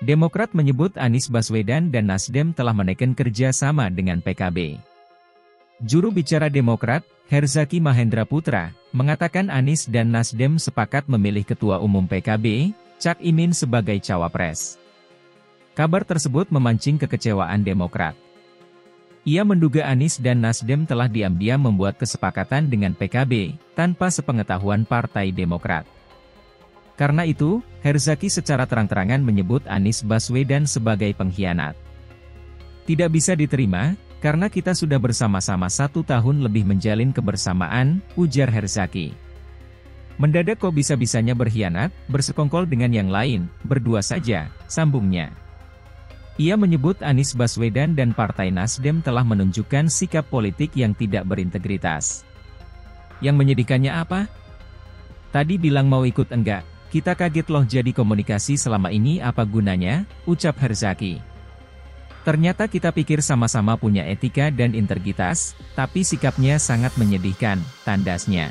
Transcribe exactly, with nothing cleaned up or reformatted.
Demokrat menyebut Anies Baswedan dan NasDem telah menaikkan kerjasama dengan P K B. Juru bicara Demokrat, Herzaky Mahendra Putra, mengatakan Anies dan NasDem sepakat memilih Ketua Umum P K B, Cak Imin sebagai cawapres. Kabar tersebut memancing kekecewaan Demokrat. Ia menduga Anies dan NasDem telah diam-diam membuat kesepakatan dengan P K B, tanpa sepengetahuan Partai Demokrat. Karena itu, Herzaky secara terang-terangan menyebut Anies Baswedan sebagai pengkhianat. Tidak bisa diterima, karena kita sudah bersama-sama satu tahun lebih menjalin kebersamaan, ujar Herzaky. Mendadak kok bisa-bisanya berkhianat, bersekongkol dengan yang lain, berdua saja, sambungnya. Ia menyebut Anies Baswedan dan Partai NasDem telah menunjukkan sikap politik yang tidak berintegritas. Yang menyedihkannya apa? Tadi bilang mau ikut enggak? Kita kaget loh, jadi komunikasi selama ini apa gunanya, ucap Herzaky. Ternyata kita pikir sama-sama punya etika dan integritas, tapi sikapnya sangat menyedihkan, tandasnya.